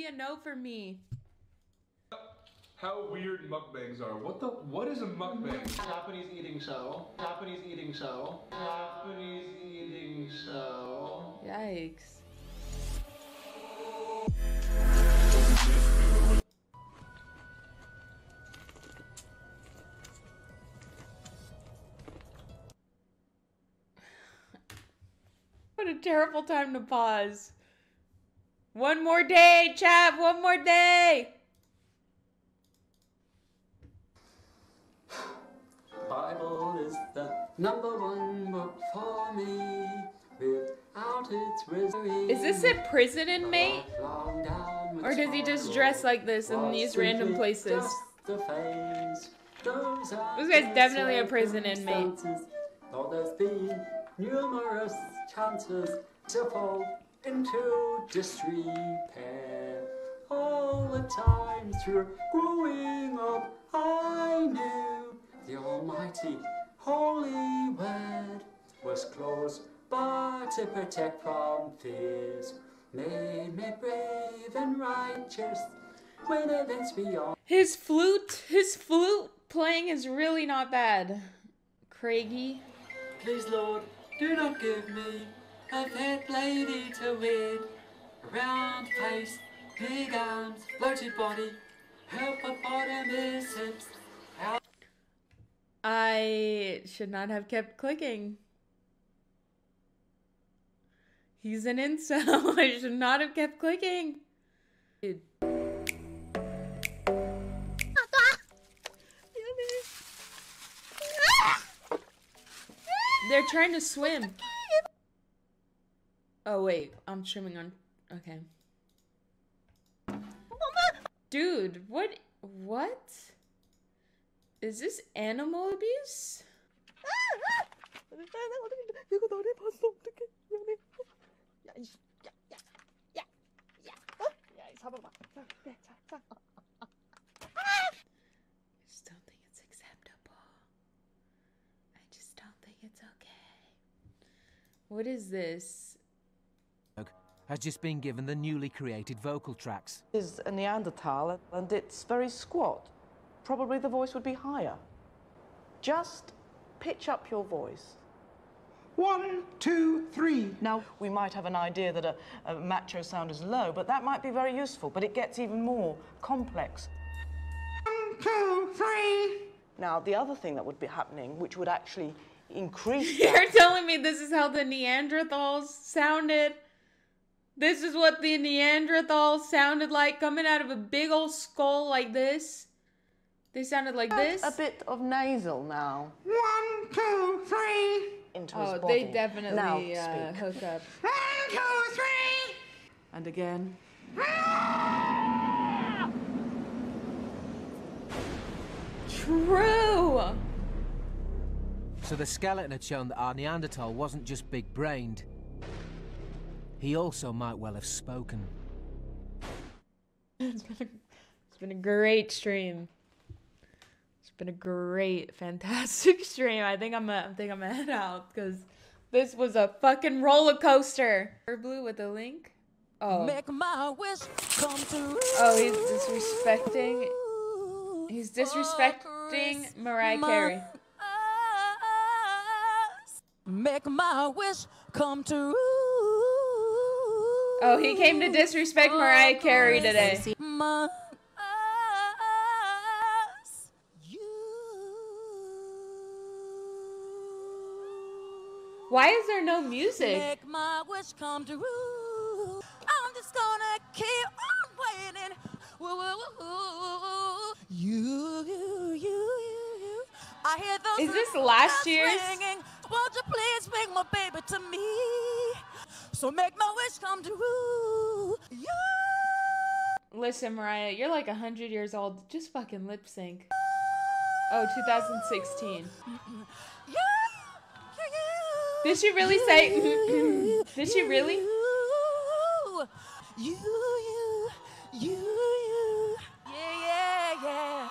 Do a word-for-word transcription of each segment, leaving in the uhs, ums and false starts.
be a no for me. How weird mukbangs are. What the? What is a mukbang? Japanese eating show. Japanese eating show. Japanese eating show. Yikes. What a terrible time to pause. One more day, chat. One more day. Bible is the number one book for me. Without its misery. Is this a prison inmate? Or does he just dress like this in these random places? This guy's definitely a prison inmate. There's been numerous chances to fall into disrepair. All the times through growing up, I knew the almighty holy word was closed by to protect from fears. Made me brave and righteous when events beyond. His flute, his flute playing is really not bad. Craigie. Please, Lord, do not give me a fat lady to wed. A round face, big arms, bloated body, hippopotamus hips. I should not have kept clicking. He's an incel. I should not have kept clicking. Dude. They're trying to swim. Oh wait, I'm trimming on. Okay. Dude, what? What? Is this animal abuse? I just don't think it's acceptable. I just don't think it's okay. What is this? Has just been given the newly created vocal tracks. It's a Neanderthal and it's very squat. Probably the voice would be higher. Just pitch up your voice. One, two, three. Now, we might have an idea that a, a macho sound is low, but that might be very useful, but it gets even more complex. One, two, three. Now, the other thing that would be happening, which would actually increase... You're telling me this is how the Neanderthals sounded? This is what the Neanderthals sounded like, coming out of a big old skull like this? They sounded like this. A bit of nasal now. One, two, three. Into his oh, body. They definitely now, uh, hook up. One, two, three. And again. Ah! True. So the skeleton had shown that our Neanderthal wasn't just big-brained. He also might well have spoken. It's been a, it's been a great stream. Been a great, fantastic stream. I think I'm a, I think I'm gonna head out because this was a fucking roller coaster. Blue with a link. Oh. Make my wish come true. Oh, he's disrespecting. He's disrespecting Mariah Carey. Make my wish come true. Oh, he came to disrespect Mariah Carey today. Why is there no music? Make my wish come true. I'm just gonna keep on waiting. Woo, woo, woo. You, you, you, you. I hear those. Is this last year's? Singing. Won't you please make my baby to me? So make my wish come true. You. Listen, Mariah, you're like a hundred years old. Just fucking lip sync. Oh, two thousand sixteen. Yeah. Did she really say? Did she really? You, you, you, you. Yeah, yeah, yeah.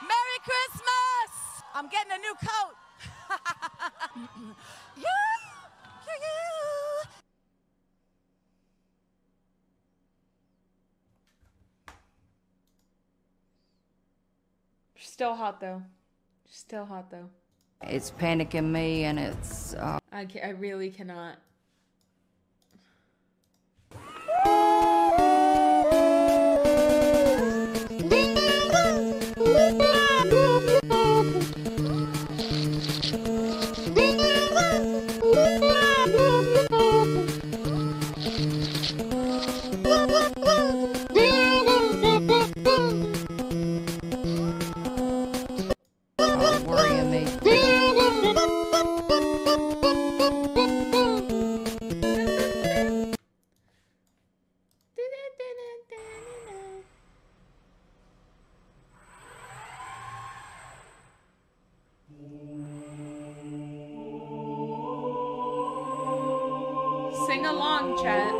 Merry Christmas! I'm getting a new coat. You, you, you. Still hot though. Still hot though. It's panicking me and it's... Uh... I, ca I really cannot. Sing along, chat.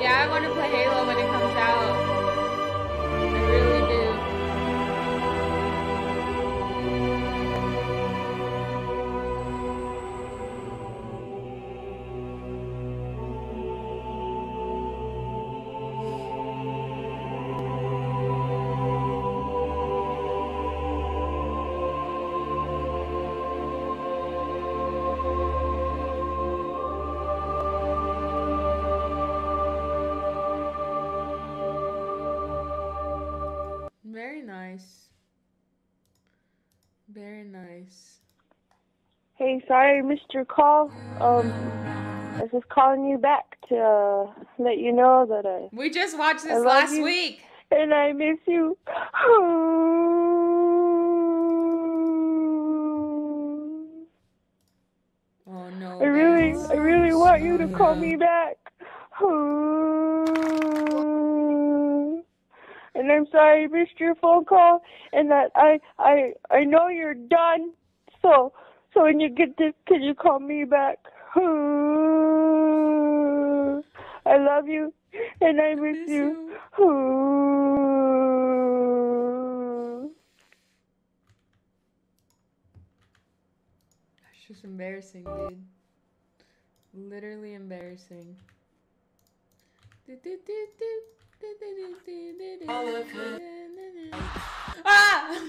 Yeah, I want to play Halo when it comes out. I really do. Very nice. Very nice. Hey, sorry I missed your call. Um, I was just calling you back to uh, let you know that I... We just watched this last you, week. And I miss you. Oh, no. I really, I really so want you to no. call me back. And I'm sorry I missed your phone call, and that I I I know you're done. So so when you get this, can you call me back? I love you, and I miss, I miss you. you. That's just embarrassing, dude. Literally embarrassing. Do, do, do, do. All of it. Ah!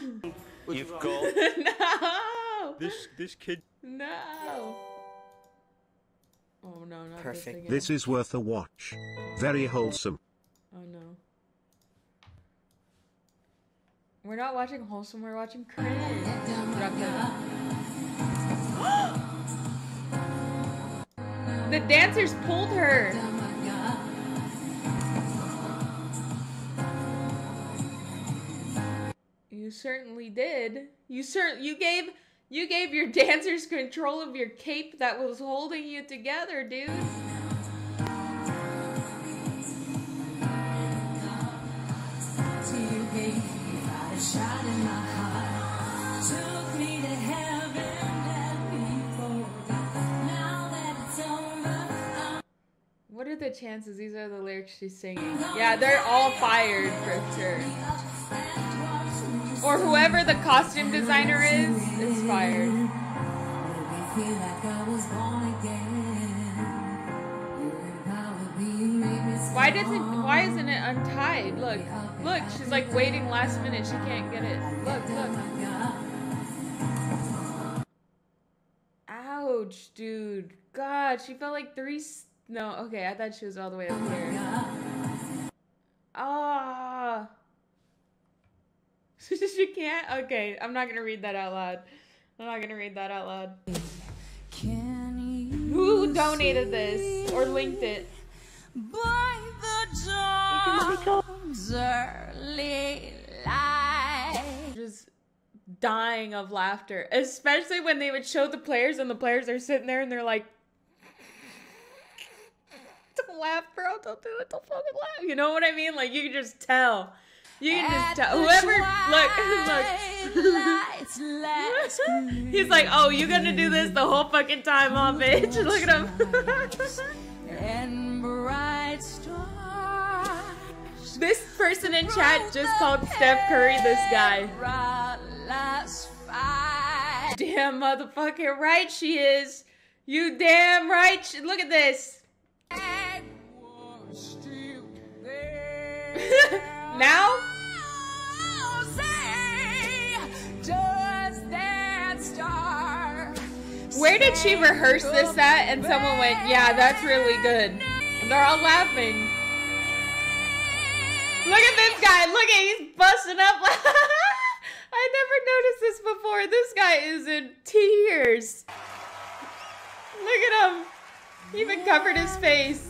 You've got no. This this kid. No. Oh no, not perfect. This again. This is worth a watch. Very wholesome. Oh no. We're not watching wholesome. We're watching cringe. The dancers pulled her. You certainly did. You cer you gave you gave your dancers control of your cape that was holding you together, dude. What are the chances these are the lyrics she's singing? Yeah, they're all fired for sure. Or whoever the costume designer is, is fired. Why doesn't? Why isn't it untied? Look, look. She's like waiting last minute. She can't get it. Look, look. Ouch, dude. God, she felt like three. S no, okay. I thought she was all the way up here. Ah. She can't? Okay, I'm not gonna read that out loud. I'm not gonna read that out loud. Who donated this or linked it? By the dawn's early light. Just dying of laughter. Especially when they would show the players and the players are sitting there and they're like, don't laugh, bro, don't do it, don't fucking laugh. You know what I mean? Like, you can just tell. You can just tell whoever look look. He's like, oh, you're gonna do this the whole fucking time, huh, bitch? Look at him. And bright stars. This person in chat just called Steph Curry this guy. Damn motherfucking right she is. You damn right. She, look at this. Now? Where did she rehearse this at? And someone went, yeah, that's really good. And they're all laughing. Look at this guy. Look at him. He's busting up. I never noticed this before. This guy is in tears. Look at him. He even covered his face.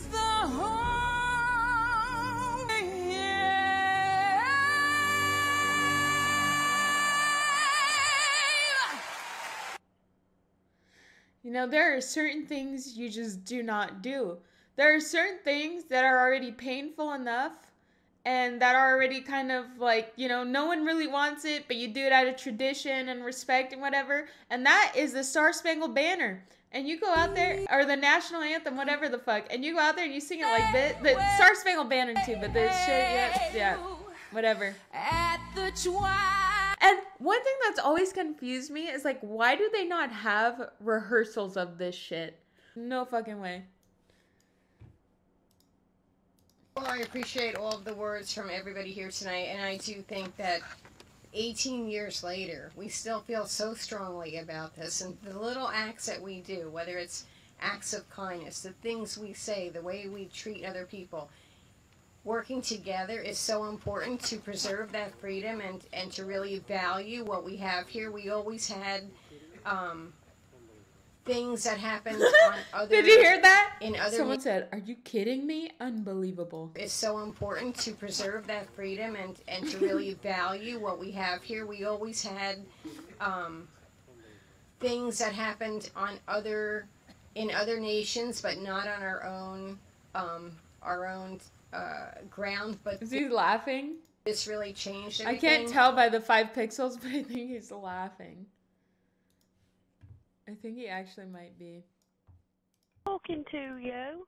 You know, there are certain things you just do not do. There are certain things that are already painful enough and that are already kind of like, you know, no one really wants it, but you do it out of tradition and respect and whatever. And that is the Star Spangled Banner. And you go out there, or the national anthem, whatever the fuck, and you go out there and you sing it like this. The Star Spangled Banner too, but this shit, yeah, yeah, whatever. At the twilight. And one thing that's always confused me is like, why do they not have rehearsals of this shit? No fucking way. Well, I appreciate all of the words from everybody here tonight, and I do think that eighteen years later, we still feel so strongly about this, and the little acts that we do, whether it's acts of kindness, the things we say, the way we treat other people, working together is so important to preserve that freedom and, and to really value what we have here. We always had um, things that happened on other... Did you hear that? In other Someone said, are you kidding me? Unbelievable. It's so important to preserve that freedom and, and to really value what we have here. We always had um, things that happened on other, in other nations, but not on our own, um, our own uh, ground. But is he laughing? It's really changed everything. I can't tell by the five pixels, but I think he's laughing. I think he actually might be. Talking to you.